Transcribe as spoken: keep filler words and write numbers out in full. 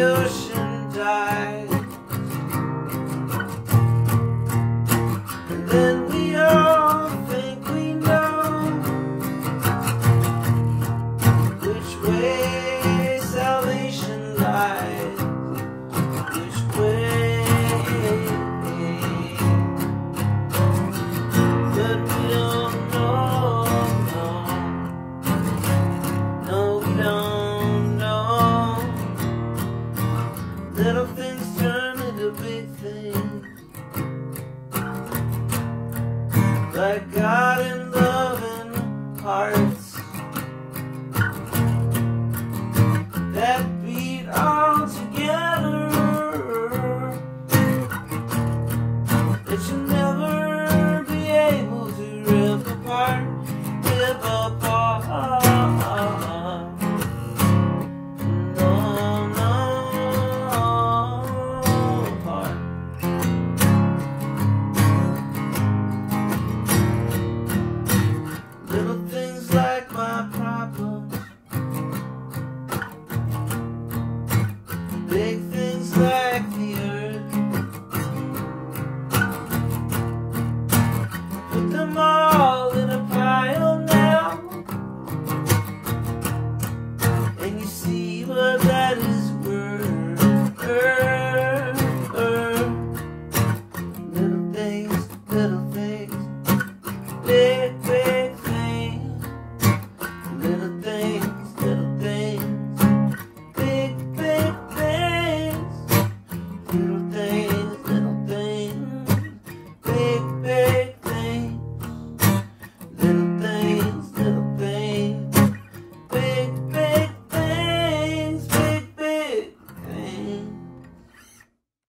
the ocean dies, and then we all think we know which way salvation lies, which way, but we don't know, no, no, we don't. Little things turn into big things, like God and love and hearts that beat all together, that you'll never be able to rip apart, rip apart. Big things like the earth, put them all in a pile now, and you see what that is worth. Little things, little things, big, big.